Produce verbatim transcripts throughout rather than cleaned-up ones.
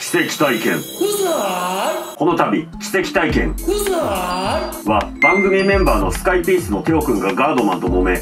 奇跡体験。この度奇跡体験は番組メンバーのスカイピースのテオくんがガードマンと揉め、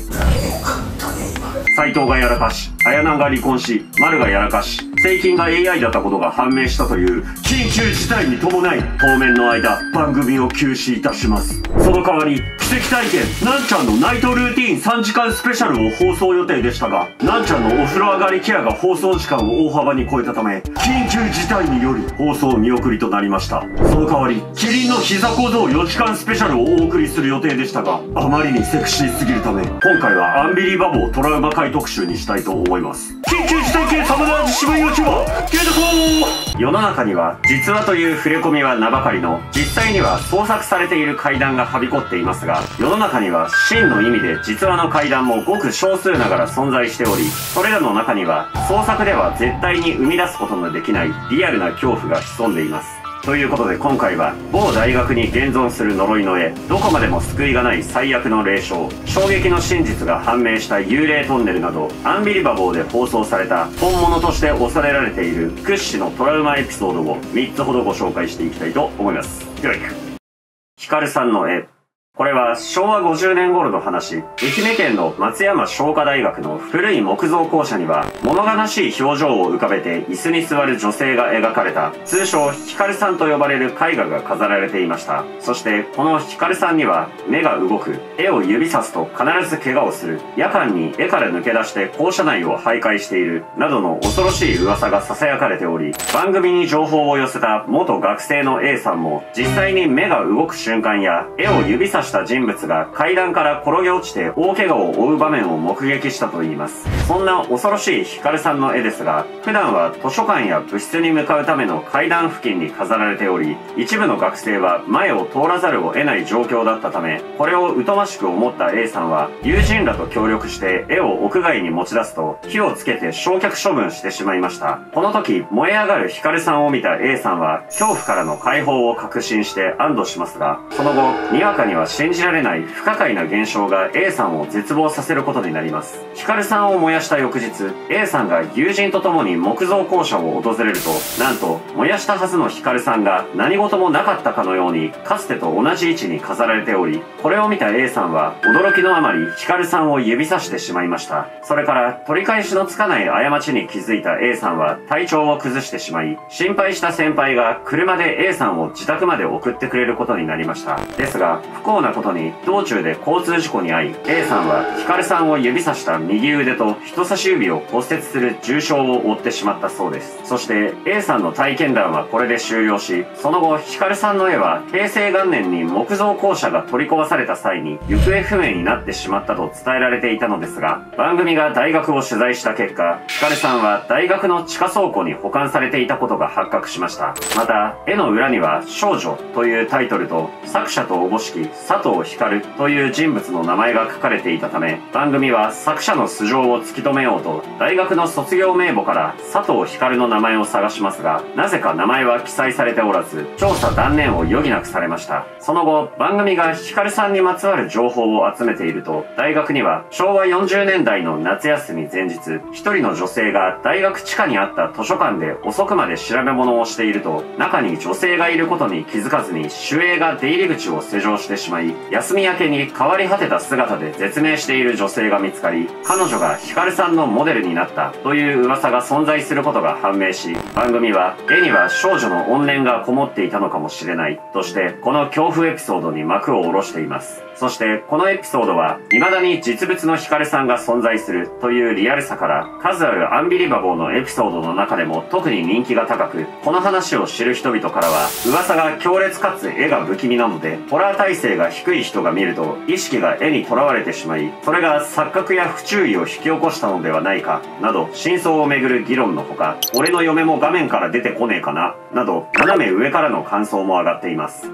斉藤がやらかし、綾菜が離婚し、丸がやらかし、税金が エーアイ だったことが判明したという緊急事態に伴い、当面の間番組を休止いたします。その代わり奇跡体験なんちゃんのナイトルーティーンさんじかんスペシャルを放送予定でしたが、なんちゃんのお風呂上がりケアが放送時間を大幅に超えたため、緊急事態により放送見送りとなりました。その代わりキリンの膝小僧よじかんスペシャルをお送りする予定でしたが、あまりにセクシーすぎるため、今回はアンビリバボートラウマ回特集にしたいと思います。緊急事態系サムラージ渋いよちはゲート。世の中には実話という触れ込みは名ばかりの、実際には創作されている怪談がはびこっていますが、世の中には真の意味で実話の怪談もごく少数ながら存在しており、それらの中には創作では絶対に生み出すことのできないリアルな恐怖が潜んでいます。ということで今回は、某大学に現存する呪いの絵、どこまでも救いがない最悪の霊障、衝撃の真実が判明した幽霊トンネルなど、アンビリバボーで放送された本物として恐れられている屈指のトラウマエピソードをみっつほどご紹介していきたいと思います。では行く。ヒカルさんの絵。これはしょうわごじゅうねんごろの話。愛媛県の松山商科大学の古い木造校舎には、物悲しい表情を浮かべて椅子に座る女性が描かれた、通称ヒカルさんと呼ばれる絵画が飾られていました。そしてこのヒカルさんには目が動く、絵を指さすと必ず怪我をする、夜間に絵から抜け出して校舎内を徘徊している、などの恐ろしい噂が囁かれており、番組に情報を寄せた元学生の A さんも、実際に目が動く瞬間や絵を指さすした人物が階段から転げ落ちて大怪我を負う場面を目撃したといいます。そんな恐ろしいヒカルさんの絵ですが、普段は図書館や部室に向かうための階段付近に飾られており、一部の学生は前を通らざるを得ない状況だったため、これを疎ましく思った A さんは友人らと協力して絵を屋外に持ち出すと、火をつけて焼却処分してしまいました。この時燃え上がるヒカルさんを見た A さんは恐怖からの解放を確信して安堵しますが、その後にわかには信じられない不可解な現象が A さんを絶望させることになります。ヒカルさんを燃やした翌日、 A さんが友人と共に木造校舎を訪れると、なんと燃やしたはずのヒカルさんが何事もなかったかのようにかつてと同じ位置に飾られており、これを見た A さんは驚きのあまりヒカルさんを指さしてしまいました。それから取り返しのつかない過ちに気づいた A さんは体調を崩してしまい、心配した先輩が車で A さんを自宅まで送ってくれることになりました。ですが不幸ななことに道中で交通事故に遭い、 A さんはヒカルさんを指さした右腕と人差し指を骨折する重傷を負ってしまったそうです。そして A さんの体験談はこれで終了し、その後ヒカルさんの絵はへいせいがんねんに木造校舎が取り壊された際に行方不明になってしまったと伝えられていたのですが、番組が大学を取材した結果、ヒカルさんは大学の地下倉庫に保管されていたことが発覚しました。また絵の裏には少女というタイトルと、作者とおぼしき佐藤光という人物の名前が書かれていたため、番組は作者の素性を突き止めようと大学の卒業名簿から佐藤光の名前を探しますが、なぜか名前は記載されておらず調査断念を余儀なくされました。その後番組が光さんにまつわる情報を集めていると、大学にはしょうわよんじゅうねんだいの夏休み前日、一人の女性が大学地下にあった図書館で遅くまで調べ物をしていると、中に女性がいることに気づかずに守衛が出入り口を施錠してしまい、休み明けに変わり果てた姿で絶命している女性が見つかり、彼女がヒカルさんのモデルになったという噂が存在することが判明し、番組は絵には少女の怨念がこもっていたのかもしれないとして、この恐怖エピソードに幕を下ろしています。そしてこのエピソードは未だに実物のヒカルさんが存在するというリアルさから、数あるアンビリバボーのエピソードの中でも特に人気が高く、この話を知る人々からは噂が強烈かつ絵が不気味なので、ホラー耐性が低い人が見ると意識が絵にとらわれてしまい、それが錯覚や不注意を引き起こしたのではないかなど、真相をめぐる議論のほか、俺の嫁も画面から出てこねえかななど、斜め上からの感想も上がっています。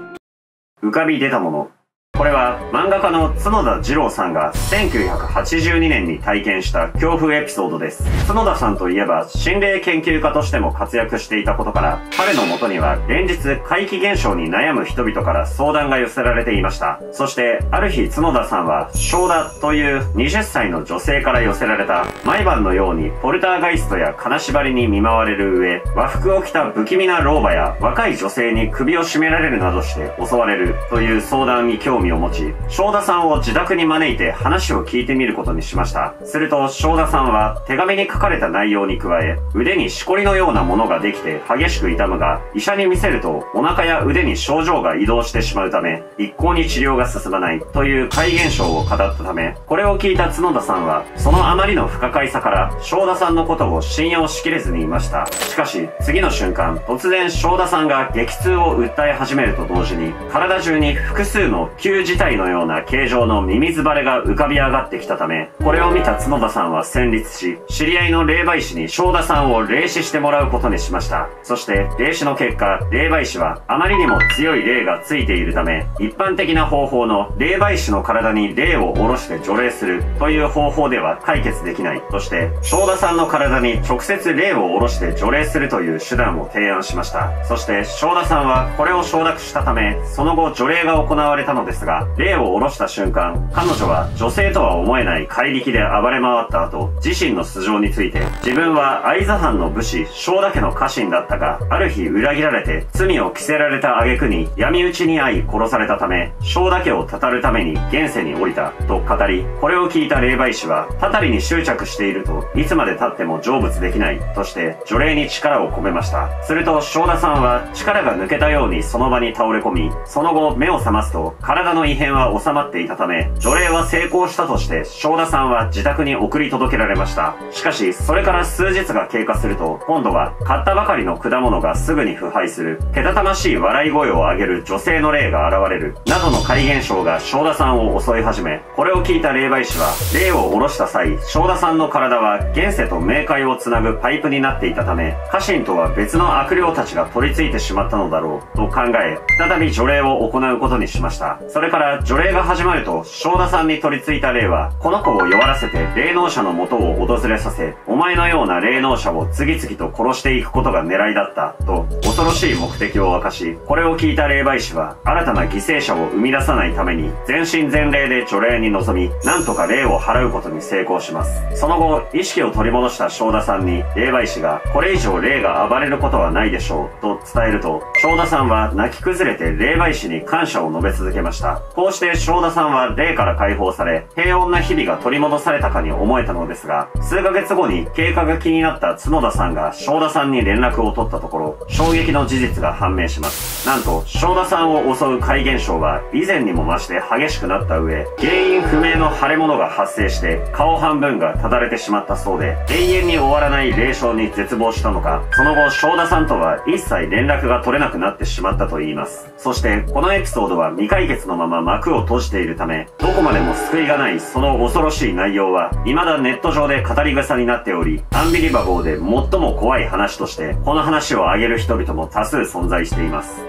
浮かび出たもの。これは漫画家の角田次郎さんがせんきゅうひゃくはちじゅうにねんに体験した恐怖エピソードです。角田さんといえば心霊研究家としても活躍していたことから、彼の元には連日怪奇現象に悩む人々から相談が寄せられていました。そしてある日角田さんは正田というはたちの女性から寄せられた毎晩のようにポルターガイストや金縛りに見舞われる上、和服を着た不気味な老婆や若い女性に首を絞められるなどして襲われるという相談に興味を持ち、正田さんを自宅に招いて話を聞いてみることにしました。すると正田さんは手紙に書かれた内容に加え、腕にしこりのようなものができて激しく痛むが、医者に見せるとお腹や腕に症状が移動してしまうため、一向に治療が進まないという怪現象を語ったため、これを聞いた角田さんは、そのあまりの不可解さから正田さんのことを信用しきれずにいました。しかし、次の瞬間、突然正田さんが激痛を訴え始めると同時に、体中に複数の急事態のような形状のミミズバレが浮かび上がってきたため、これを見た角田さんは戦慄し、知り合いの霊媒師に正田さんを霊視してもらうことにしました。そして霊視の結果、霊媒師はあまりにも強い霊がついているため、一般的な方法の霊媒師の体に霊を下ろして除霊するという方法では解決できないとして、正田さんの体に直接霊を下ろして除霊するという手段を提案しました。そして正田さんはこれを承諾したため、その後除霊が行われたのですが、霊を下ろした瞬間、彼女は女性とは思えない怪力で暴れ回った後、自身の素性について、自分は会津藩の武士、正田家の家臣だったが、ある日裏切られて罪を着せられた挙句に闇討ちに遭い殺されたため、正田家をたたるために現世に降りたと語り、これを聞いた霊媒師は、たたりに執着しているといつまで経っても成仏できないとして除霊に力を込めました。すると正田さんは力が抜けたようにその場に倒れ込み、その後目を覚ますと体の異変異変は収まっていたため、除霊は成功したとして正田さんは自宅に送り届けられました。しかしそれから数日が経過すると、今度は買ったばかりの果物がすぐに腐敗する、けたたましい笑い声を上げる女性の霊が現れるなどの怪現象が正田さんを襲い始め、これを聞いた霊媒師は、霊を下ろした際正田さんの体は現世と冥界をつなぐパイプになっていたため、家臣とは別の悪霊たちが取り付いてしまったのだろうと考え、再び除霊を行うことにしました。それから除霊が始まると、正田さんに取り付いた霊はこの子を弱らせて霊能者の元を訪れさせ、お前のような霊能者を次々と殺していくことが狙いだったと恐ろしい目的を明かし、これを聞いた霊媒師は新たな犠牲者を生み出さないために全身全霊で除霊に臨み、なんとか霊を払うことに成功します。その後意識を取り戻した正田さんに霊媒師が、これ以上霊が暴れることはないでしょうと伝えると、正田さんは泣き崩れて霊媒師に感謝を述べ続けました。こうして正田さんは霊から解放され、平穏な日々が取り戻されたかに思えたのですが、数ヶ月後に経過が気になった角田さんが正田さんに連絡を取ったところ、衝撃の事実が判明します。なんと正田さんを襲う怪現象は以前にも増して激しくなった上、原因不明の腫れ物が発生して顔半分がただれてしまったそうで、永遠に終わらない霊障に絶望したのか、その後正田さんとは一切連絡が取れなくなってしまったといいます。そしてこのエピソードは未解決のまま幕を閉じているため、どこまでも救いがないその恐ろしい内容は未だネット上で語り草になっており、アンビリバボーで最も怖い話としてこの話を挙げる人々も多数存在しています。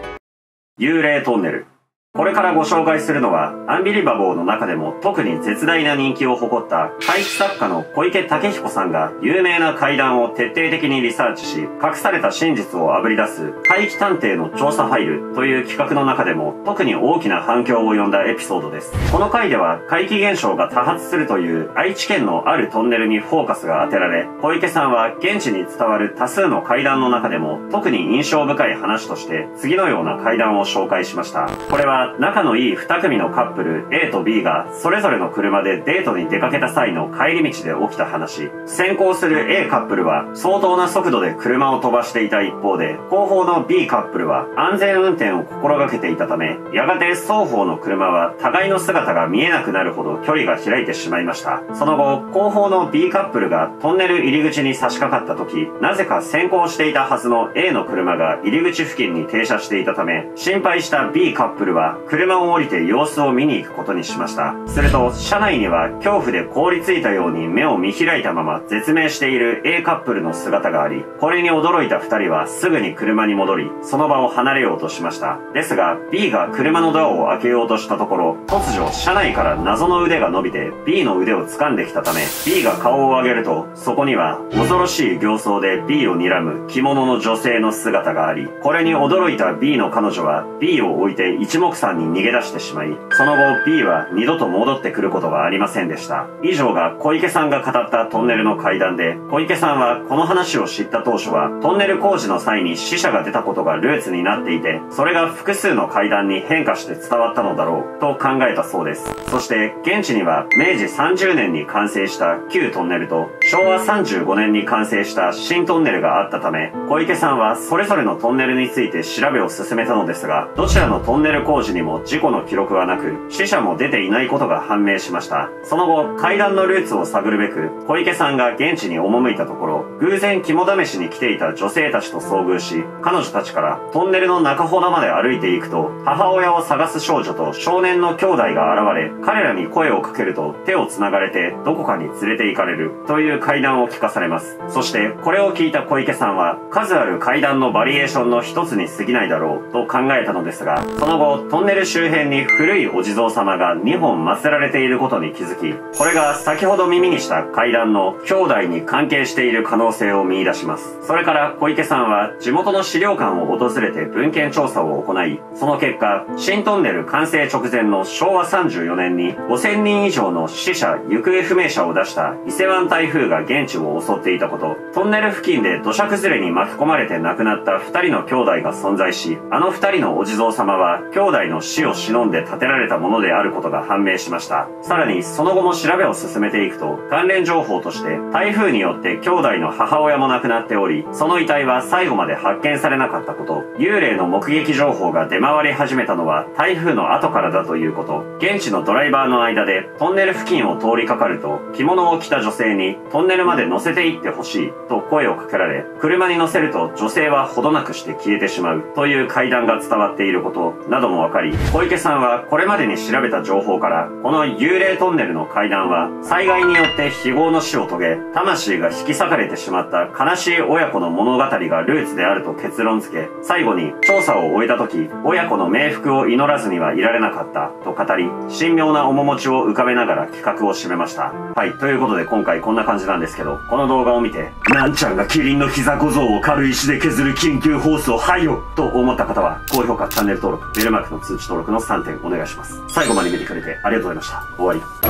幽霊トンネル。これからご紹介するのは、アンビリバボーの中でも特に絶大な人気を誇った怪奇作家の小池武彦さんが、有名な怪談を徹底的にリサーチし、隠された真実をあぶり出す怪奇探偵の調査ファイルという企画の中でも特に大きな反響を呼んだエピソードです。この回では怪奇現象が多発するという愛知県のあるトンネルにフォーカスが当てられ、小池さんは現地に伝わる多数の怪談の中でも特に印象深い話として次のような怪談を紹介しました。これは仲のいいに組のカップル A と B がそれぞれの車でデートに出かけた際の帰り道で起きた話。先行する A カップルは相当な速度で車を飛ばしていた一方で、後方の B カップルは安全運転を心がけていたため、やがて双方の車は互いの姿が見えなくなるほど距離が開いてしまいました。その後後方の B カップルがトンネル入り口に差し掛かった時、なぜか先行していたはずの A の車が入り口付近に停車していたため、心配した B カップルはは車を降りて様子を見に行くことにしました。すると車内には恐怖で凍りついたように目を見開いたまま絶命している A カップルの姿があり、これに驚いたふたりはすぐに車に戻り、その場を離れようとしました。ですが B が車のドアを開けようとしたところ、突如車内から謎の腕が伸びて B の腕を掴んできたため、 B が顔を上げると、そこには恐ろしい形相で B を睨む着物の女性の姿があり、これに驚いた B の彼女は B を置いて一目散に逃げ出してしまい、その後 B は二度と戻ってくることはありませんでした。以上が小池さんが語ったトンネルの怪談で、小池さんはこの話を知った当初はトンネル工事の際に死者が出たことがルーツになっていて、それが複数の怪談に変化して伝わったのだろうと考えたそうです。そして現地にはめいじさんじゅうねんに完成した旧トンネルとしょうわさんじゅうごねんに完成した新トンネルがあったため、小池さんはそれぞれのトンネルについて調べを進めたのですが、どちらのトンネル工事にも事故の記録はなく、死者も出ていないことが判明しました。その後怪談のルーツを探るべく小池さんが現地に赴いたところ、偶然肝試しに来ていた女性たちと遭遇し、彼女たちからトンネルの中ほどまで歩いていくと、母親を探す少女と少年の兄弟が現れ、彼らに声をかけると手をつながれてどこかに連れて行かれるという怪談を聞かされます。そしてこれを聞いた小池さんは、数ある怪談のバリエーションの一つに過ぎないだろうと考えたのですが、その後トンネル周辺に古いお地蔵様がにほん祀られていることに気づき、これが先ほど耳にした怪談の兄弟に関係している可能性を見出します。それから小池さんは地元の資料館を訪れて文献調査を行い、その結果新トンネル完成直前のしょうわさんじゅうよねんにごせんにん以上の死者・行方不明者を出した伊勢湾台風が現地を襲っていたこと、トンネル付近で土砂崩れに巻き込まれて亡くなったふたりの兄弟が存在し、あのふたりのお地蔵様は兄弟の死を忍んで建てられたものであることが判明しました。さらにその後も調べを進めていくと、関連情報として台風によって兄弟の母親も亡くなっており、その遺体は最後まで発見されなかったこと、幽霊の目撃情報が出回り始めたのは台風の後からだということ、現地のドライバーの間でトンネル付近を通りかかると着物を着た女性にトンネルまで乗せていってほしいと声をかけられ、車に乗せると女性はほどなくして消えてしまうという怪談が伝わっていることなども分かり、小池さんはこれまでに調べた情報から、この幽霊トンネルの怪談は災害によって非業の死を遂げ魂が引き裂かれてしまった悲しい親子の物語がルーツであると結論付け、最後に調査を終えた時親子の冥福を祈らずにはいられなかったと語り、神妙な面持ちを浮かべながら企画を締めました。はい、ということで今回こんな感じなんですけど、この動画を見てなんちゃんがキリンの膝小僧を軽石で削る緊急放送はいよと思った方は、高評価、チャンネル登録、ベルマークの通知登録のさんてんお願いします。最後まで見てくれてありがとうございました。終わり。